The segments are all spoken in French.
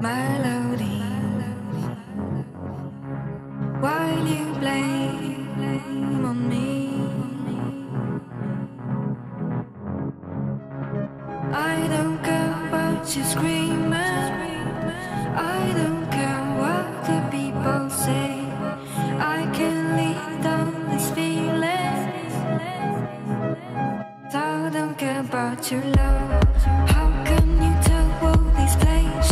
melody, while you blame on me. I don't care what you scream at, I don't care what the people say. I can lead on this feeling, I don't care about your love. How can you tell all these pleasures?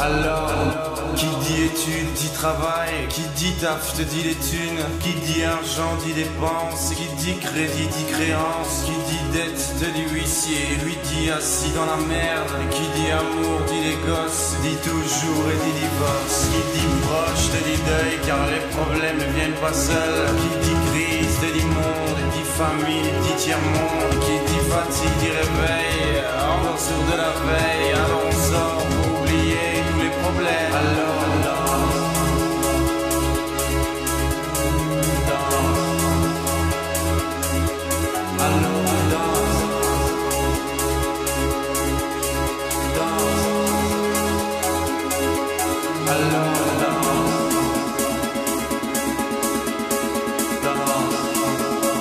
Alors, qui dit études dit travail, qui dit taf te dit les thunes, qui dit argent dit dépenses, qui dit crédit dit créance, qui dit dette te dit huissier, lui dit assis dans la merde, qui dit amour dit les gosses, dit toujours et dit divorce, qui dit proche te dit deuil car les problèmes ne viennent pas seuls, qui dit crise te dit monde, dit famille dit tiers monde, qui dit fatigue dit réveil, encore sourd de la veille, alors on sort pour oublier. Alors on danse, alors on danse, danse, alors on danse, danse, alors on danse.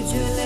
would you